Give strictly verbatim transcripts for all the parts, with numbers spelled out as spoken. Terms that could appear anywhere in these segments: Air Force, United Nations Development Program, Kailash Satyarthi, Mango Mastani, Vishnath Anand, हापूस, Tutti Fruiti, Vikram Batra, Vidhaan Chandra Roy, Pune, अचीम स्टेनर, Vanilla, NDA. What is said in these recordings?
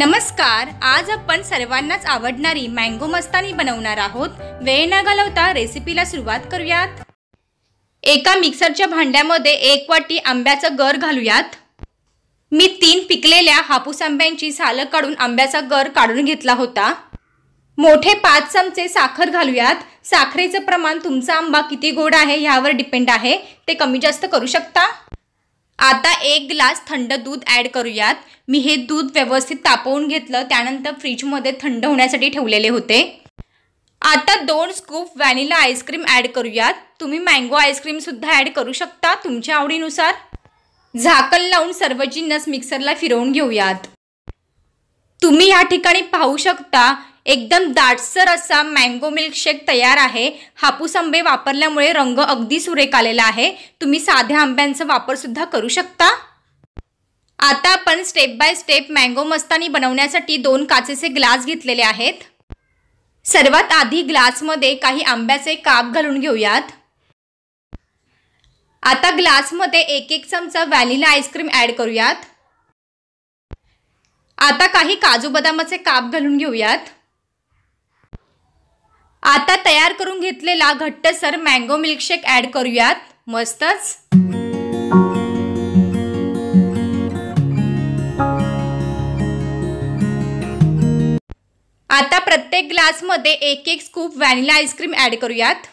नमस्कार, आज आपण सर्वांनाच आवडणारी मँगो मस्तानी बनवणार आहोत। वेळ न घालवता रेसिपीला सुरुवात करूयात। एका मिक्सरच्या भांड्यामध्ये एक वाटी आंब्याचा गर घालूयात। मी तीन पिकलेल्या हापूस आंब्यांची साल काढून आंब्याचा गर काढून घेतला होता। मोठे पाच चमचे साखर घालूयात। साखरेचं प्रमाण तुमचा आंबा किती गोड आहे यावर डिपेंड आहे, ते कमी जास्त करू शकता। आता एक ग्लास थंड दूध ऐड करूयात। मी हे दूध व्यवस्थित तापवून घेतलं, त्यानंतर फ्रीजमध्ये थंड होण्यासाठी ठेवलेले होते। आता दोन स्कूप व्हॅनिला आईस्क्रीम ऐड करूयात। तुम्ही मँगो आईस्क्रीम सुद्धा ऐड करू शकता तुमच्या आवडीनुसार। झाकण लावून सर्व जिन्नस मिक्सरला फिरवून घेऊयात। तुम्ही या ठिकाणी पाहू शकता, एकदम दाटसर असा मँगो मिल्कशेक तयार आहे। हापूस आंबे वापरल्यामुळे रंग अगदी सुरेख आलेला आहे। तुम्ही साध्या आंब्यांचा वापर सुद्धा करू शकता। आता आपण step by step mango mastani बनवण्यासाठी दोन काचेचे ग्लास घेतलेले आहेत। सर्वात आधी ग्लासमध्ये काही आंब्याचे काप घालून घेऊयात। आता ग्लासमध्ये एक एक चमचा व्हॅनिला आईस्क्रीम ॲड करूयात। आता काही काजू बदामाचे काप घालून घेऊयात। आता तयार करून घेतलेला घट्टसर मँगो मिल्कशेक ॲड करूयात। मस्तच। आता प्रत्येक ग्लास मध्ये एक एक स्कूप व्हॅनिला आईस्क्रीम ॲड करूयात।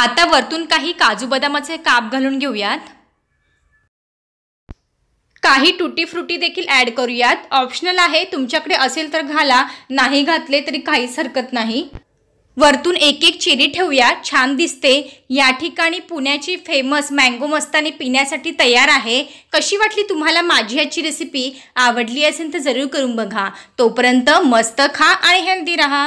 आता वरतून काही काजू बदामाचे काप घालून घेऊयात। काही टूटी फ्रुटी देखील ॲड करूयात। ऑप्शनल आहे, तुमच्याकडे असेल तर घाला, नाही घातले तरी काहीच हरकत नाही। वरतून एक एक चेरी ठेवूया, छान दिसते। या ठिकाणी पुण्याची फेमस मँगो मस्तानी पिण्यासाठी तयार आहे। कशी वाटली तुम्हाला माझी याची रेसिपी? आवडली असेल तर जरूर करून बघा। तोपर्यंत मस्त खा आणि हेल्दी रहा।